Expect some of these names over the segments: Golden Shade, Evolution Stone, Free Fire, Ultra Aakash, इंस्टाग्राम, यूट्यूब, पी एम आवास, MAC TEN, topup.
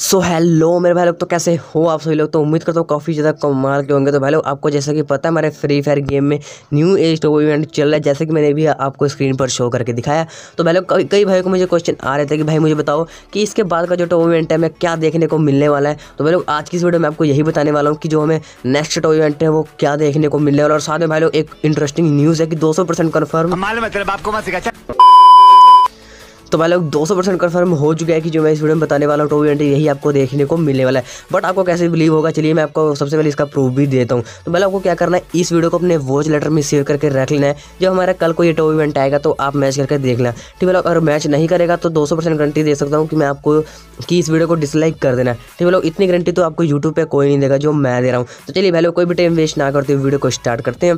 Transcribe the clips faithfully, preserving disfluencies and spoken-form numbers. सो so, hello मेरे भाई लोग, तो कैसे हो आप सभी लोग। तो उम्मीद करता हूँ काफ़ी ज़्यादा कमाल के होंगे। तो भाई लोग, आपको जैसा कि पता है हमारे फ्री फायर गेम में न्यू एज टॉप इवेंट चल रहा है, जैसे कि मैंने भी आपको स्क्रीन पर शो करके दिखाया। तो भाई लोग, कई भाई को मुझे क्वेश्चन आ रहे थे कि भाई मुझे बताओ कि इसके बाद का जो टॉप इवेंट है हमें क्या देखने को मिलने वाला है। तो भाई लोग, आज की इस वीडियो में आपको यही बताने वाला हूँ कि जो हमें नेक्स्ट टॉप इवेंट है वो क्या देखने को मिलने वाला है। और साथ में भाई लोग एक इंटरेस्टिंग न्यूज़ है कि दो सौ परसेंट कन्फर्म, तो भाई लोग दो सौ परसेंट कन्फर्म हो चुका है कि जो मैं इस वीडियो में बताने वाला हूँ टॉप इवेंट यही आपको देखने को मिलने वाला है। बट आपको कैसे बिलीव होगा, चलिए मैं आपको सबसे पहले इसका प्रूफ भी देता हूँ। तो भाई आपको क्या करना है, इस वीडियो को अपने वॉच लेटर में सेव करके रख लेना है। जब हमारा कल को ये टॉप इवेंट आएगा तो आप मैच करके देख लेना, ठीक है। अगर मैच नहीं करेगा तो दो सौ परसेंट गारंटी दे सकता हूँ कि मैं आपको कि इस वीडियो को डिसलाइक कर देना, ठीक है। इतनी गारंटी तो आपको यूट्यूब पर कोई नहीं देगा जो मैं दे रहा हूँ। तो चलिए भाई लोग, कोई भी टाइम वेस्ट ना करते हुए वीडियो को स्टार्ट करते हैं।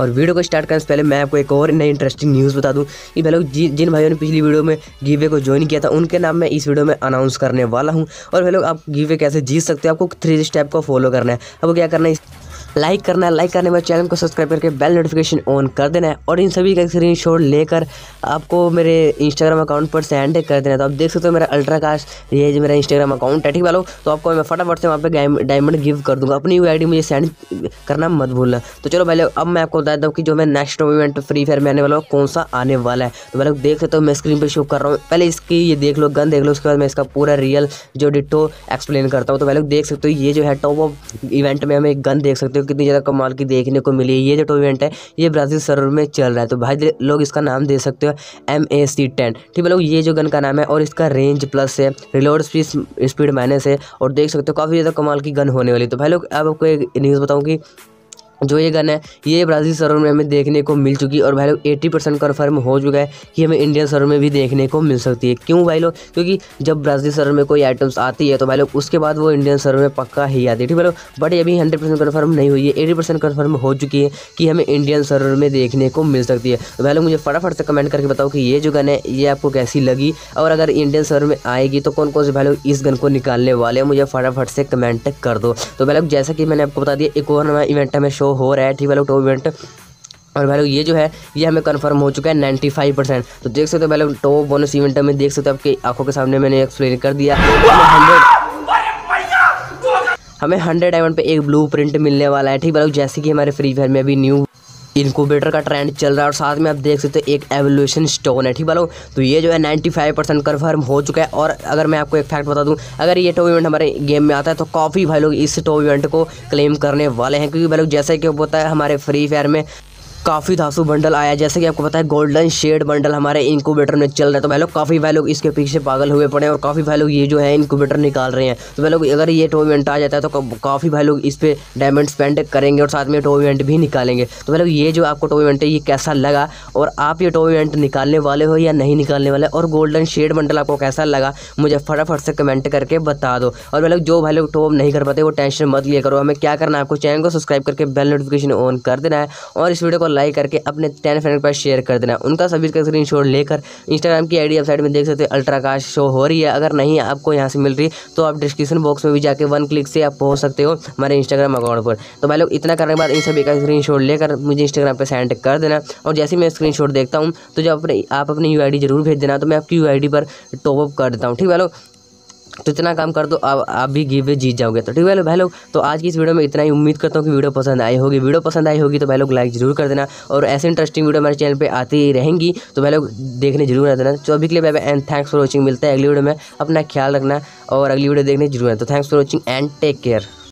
और वीडियो को स्टार्ट करने से पहले मैं आपको एक और नई इंटरेस्टिंग न्यूज़ बता दूं कि भाई लोग जिन भाइयों ने पिछली वीडियो में गिवे को ज्वाइन किया था उनके नाम मैं इस वीडियो में अनाउंस करने वाला हूं। और भाई लोग, आप गिवे कैसे जीत सकते हो, आपको थ्री स्टेप को फॉलो करना है। आपको क्या करना है, लाइक करना है। लाइक करने में चैनल को सब्सक्राइब करके बेल नोटिफिकेशन ऑन कर देना है। और इन सभी का स्क्रीनशॉट लेकर आपको मेरे इंस्टाग्राम अकाउंट पर सेंड कर देना है। तो आप देख सकते हो मेरा अल्ट्रा आकाश, ये जो मेरा इंस्टाग्राम अकाउंट है, ठीक है। तो आपको मैं फटाफट से वहाँ पे डायमंड गिव कर दूँगा। अपनी आई डी मुझे सेंड करना मत भूलना। तो चलो भाई लोग, अब मैं आपको बता देता हूँ कि जो मैं next top event free fire में आने वाला हूँ कौन सा आने वाला है। तो भाई लोग देख सकते हो मैं स्क्रीन पर शो कर रहा हूँ। पहले इसकी ये देख लो, गन देख लो, उसके बाद मैं इसका पूरा रियल जो डिटो एक्सप्लेन करता हूँ। तो भाई लोग देख सकते हो ये जो है टॉप ऑफ इवेंट में हमें एक गन देख सकते हो कितनी ज़्यादा कमाल की देखने को मिली। ये जो टॉप इवेंट है ये ब्राज़ील सर्वर में चल रहा है। तो भाई लोग इसका नाम दे सकते हो एम ए सी टेन, ठीक है। लोग ये जो गन का नाम है और इसका रेंज प्लस है, रिलोड स्पीड स्पीड माइनस है। और देख सकते हो काफ़ी ज़्यादा कमाल की गन होने वाली। तो भाई लोग, अब आपको एक न्यूज़ बताऊँ कि जो ये गन है ये ब्राज़ील सर्वर में हमें देखने को मिल चुकी है। और भाई लोग अस्सी परसेंट कन्फर्म हो चुका है कि हमें इंडियन सर्वर में भी देखने को मिल सकती है। क्यों भाई लोग, क्योंकि जब ब्राज़ील सर्वर में कोई आइटम्स आती है तो भाई लोग उसके बाद वो इंडियन सर्वर में पक्का ही आती है, ठीक है लोग। बट ये भी हंड्रेड परसेंट कन्फर्म नहीं हुई है, अस्सी परसेंट कन्फर्म हो चुकी है कि हमें इंडियन सर्वर में देखने को मिल सकती है। तो भाई लोग मुझे फटाफट से कमेंट करके बताओ कि ये जो गन है ये आपको कैसी लगी, और अगर इंडियन सर्वर में आएगी तो कौन कौन से भाई लोग इस गन को निकालने वाले हैं, मुझे फटाफट से कमेंट कर दो। तो भाई लोग जैसा कि मैंने आपको बता दिया एक और नया इवेंट हमें शो हो रहा है, ठीक है लोग, टॉप इवेंट। और भाई लोग ये जो है ये हमें कंफर्म हो चुका है पचानवे परसेंट। तो देख सकते हो भाई लोग टॉप बोनस इवेंट में देख सकते हो आपकी आंखों के सामने मैंने एक्सप्लेन कर दिया। हमें हंड्रेड डायमंड पे एक ब्लूप्रिंट मिलने वाला है, ठीक है लोग। जैसे कि हमारे फ्री फायर में अभी न्यू इंक्यूबेटर का ट्रेंड चल रहा है और साथ में आप देख सकते हो एक एवोल्यूशन स्टोन है, ठीक है लोग। तो ये जो है पचानवे परसेंट कन्फर्म हो चुका है। और अगर मैं आपको एक फैक्ट बता दूं, अगर ये टॉप इवेंट हमारे गेम में आता है तो काफ़ी भाई लोग इस टॉप इवेंट को क्लेम करने वाले हैं। क्योंकि भाई लोग जैसे कि होता है हमारे फ्री फायर में काफ़ी धांसू बंडल आया, जैसे कि आपको पता है गोल्डन शेड बंडल हमारे इंक्यूबेटर में चल रहा है। तो भाई लोग काफ़ी भाई लोग इसके पीछे पागल हुए पड़े हैं और काफ़ी भाई लोग ये जो है इंक्यूबेटर निकाल रहे हैं। तो भाई लोग अगर ये टॉप इवेंट आ जाता है तो काफ़ी भाई लोग इस पर डायमंड स्पेंड करेंगे और साथ में टॉप इवेंट भी निकालेंगे। तो भाई लोग ये जो आपको टॉप इवेंट है ये कैसा लगा, और आप ये टॉप इवेंट निकालने वाले हो या नहीं निकालने वाले, और गोल्डन शेड बंडल आपको कैसा लगा मुझे फटाफट से कमेंट करके बता दो। और भाई लोग जो भाई लोग टॉप नहीं कर पाते वो टेंशन मत लिया करो। हमें क्या करना है, आपको चैनल को सब्सक्राइब करके बेल नोटिफिकेशन ऑन कर देना है और इस वीडियो को लाइक करके अपने टेन फ्रेंड पर शेयर कर देना। उनका सभी का स्क्रीनशॉट लेकर इंस्टाग्राम की आईडी वेबसाइट में देख सकते हो अल्ट्रा आकाश शो हो रही है। अगर नहीं आपको यहाँ से मिल रही तो आप डिस्क्रिप्शन बॉक्स में भी जाके वन क्लिक से आप पहुँच सकते हो हमारे इंस्टाग्राम अकाउंट पर। तो भाई लोग इतना करने के बाद इन सभी का स्क्रीनशॉट लेकर मुझे इंस्टाग्राम पर सेंड कर देना। और जैसे मैं स्क्रीनशॉट देखता हूँ तो जब अपने आप अपनी यू आई डी जरूर भेज देना, तो मैं आपकी यू आई डी पर टॉपअप कर देता हूँ, ठीक है भाई लोग। तो इतना काम कर दो, आप आप भी गिव वे जीत जाओगे। तो ठीक है भाई लोग, तो आज की इस वीडियो में इतना ही। उम्मीद करता हूँ कि वीडियो पसंद आई होगी। वीडियो पसंद आई होगी तो भाई लोग लाइक जरूर कर देना, और ऐसे इंटरेस्टिंग वीडियो हमारे चैनल पे आती ही रहेंगी। तो भाई लोग देखने जरूर आ देना। तो अभी के लिए bye and thanks for watching. मिलता है अगली वीडियो में, अपना ख्याल रखना और अगली वीडियो देखने जरूर आना। तो thanks for watching and take care.